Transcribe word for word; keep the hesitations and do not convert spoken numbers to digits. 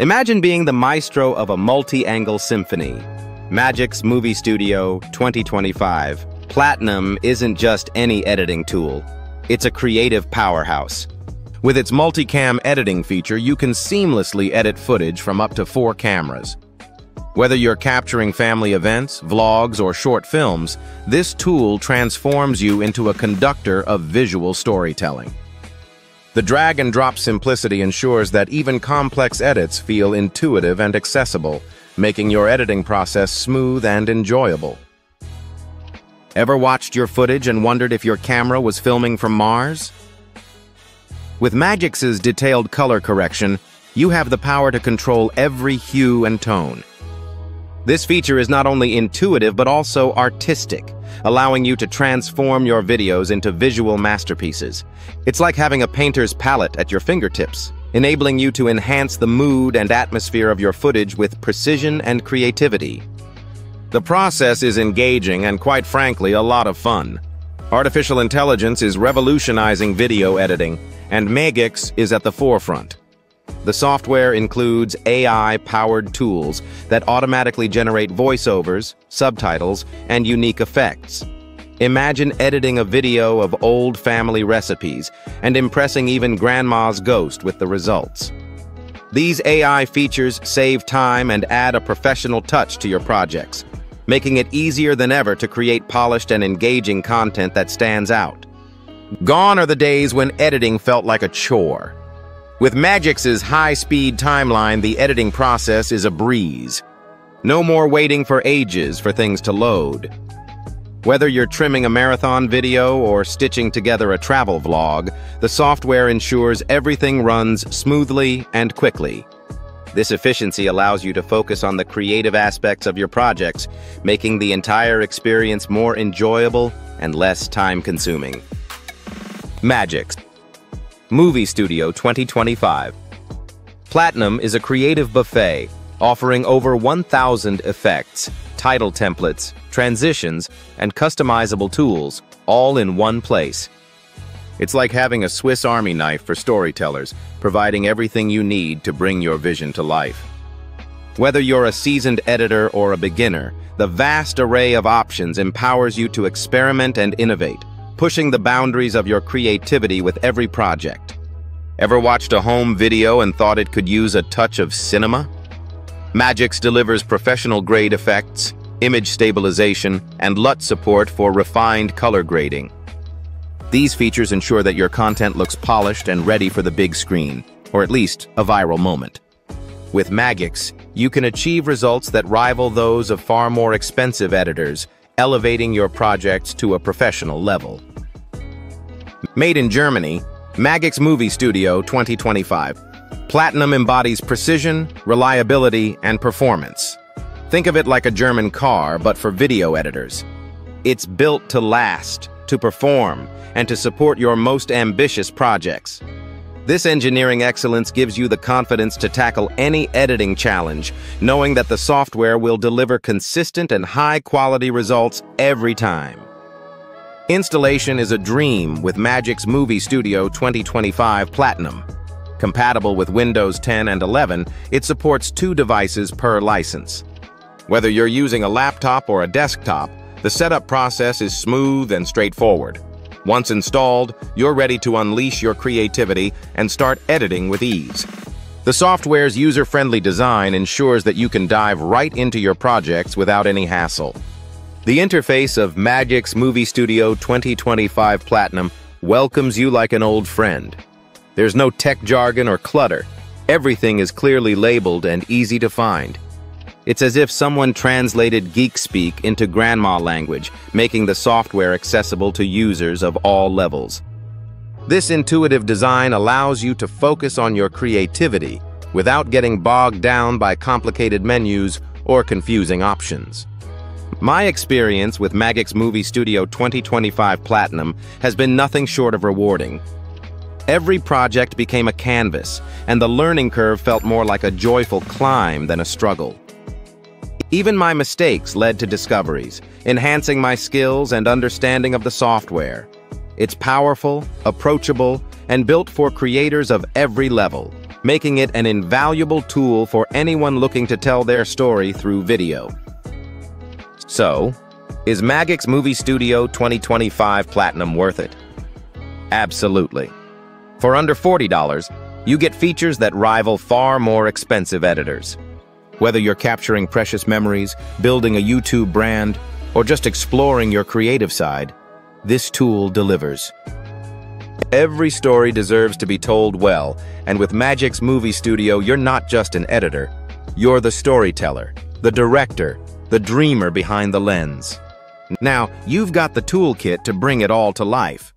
Imagine being the maestro of a multi-angle symphony. MAGIX Movie Studio twenty twenty-five Platinum isn't just any editing tool. It's a creative powerhouse. With its MultiCam editing feature, you can seamlessly edit footage from up to four cameras. Whether you're capturing family events, vlogs, or short films, this tool transforms you into a conductor of visual storytelling. The drag-and-drop simplicity ensures that even complex edits feel intuitive and accessible, making your editing process smooth and enjoyable. Ever watched your footage and wondered if your camera was filming from Mars? With MAGIX's detailed color correction, you have the power to control every hue and tone. This feature is not only intuitive but also artistic, allowing you to transform your videos into visual masterpieces. It's like having a painter's palette at your fingertips, enabling you to enhance the mood and atmosphere of your footage with precision and creativity. The process is engaging and, quite frankly, a lot of fun. Artificial intelligence is revolutionizing video editing, and MAGIX is at the forefront. The software includes A I-powered tools that automatically generate voiceovers, subtitles, and unique effects. Imagine editing a video of old family recipes and impressing even grandma's ghost with the results. These A I features save time and add a professional touch to your projects, making it easier than ever to create polished and engaging content that stands out. Gone are the days when editing felt like a chore. With MAGIX's high-speed timeline, the editing process is a breeze. No more waiting for ages for things to load. Whether you're trimming a marathon video or stitching together a travel vlog, the software ensures everything runs smoothly and quickly. This efficiency allows you to focus on the creative aspects of your projects, making the entire experience more enjoyable and less time-consuming. MAGIX Movie Studio twenty twenty-five. Platinum is a creative buffet offering over one thousand effects, title templates, transitions, and customizable tools all in one place. It's like having a Swiss Army knife for storytellers, providing everything you need to bring your vision to life. Whether you're a seasoned editor or a beginner, the vast array of options empowers you to experiment and innovate, pushing the boundaries of your creativity with every project. Ever watched a home video and thought it could use a touch of cinema? MAGIX delivers professional-grade effects, image stabilization, and L U T support for refined color grading. These features ensure that your content looks polished and ready for the big screen, or at least a viral moment. With MAGIX, you can achieve results that rival those of far more expensive editors, elevating your projects to a professional level. Made in Germany, MAGIX Movie Studio twenty twenty-five Platinum embodies precision, reliability, and performance. Think of it like a German car, but for video editors. It's built to last, to perform, and to support your most ambitious projects. This engineering excellence gives you the confidence to tackle any editing challenge, knowing that the software will deliver consistent and high-quality results every time. Installation is a dream with MAGIX Movie Studio twenty twenty-five Platinum. Compatible with Windows ten and eleven, it supports two devices per license. Whether you're using a laptop or a desktop, the setup process is smooth and straightforward. Once installed, you're ready to unleash your creativity and start editing with ease. The software's user-friendly design ensures that you can dive right into your projects without any hassle. The interface of MAGIX Movie Studio twenty twenty-five Platinum welcomes you like an old friend. There's no tech jargon or clutter. Everything is clearly labeled and easy to find. It's as if someone translated geek speak into grandma language, making the software accessible to users of all levels. This intuitive design allows you to focus on your creativity without getting bogged down by complicated menus or confusing options. My experience with MAGIX Movie Studio twenty twenty-five Platinum has been nothing short of rewarding. Every project became a canvas, and the learning curve felt more like a joyful climb than a struggle. Even my mistakes led to discoveries, enhancing my skills and understanding of the software. It's powerful, approachable, and built for creators of every level. making it an invaluable tool for anyone looking to tell their story through video. So, is MAGIX Movie Studio twenty twenty-five Platinum worth it? Absolutely. For under forty dollars, you get features that rival far more expensive editors. Whether you're capturing precious memories, building a YouTube brand, or just exploring your creative side, this tool delivers. Every story deserves to be told well, and with MAGIX Movie Studio, you're not just an editor. You're the storyteller, the director, the dreamer behind the lens. Now, you've got the toolkit to bring it all to life.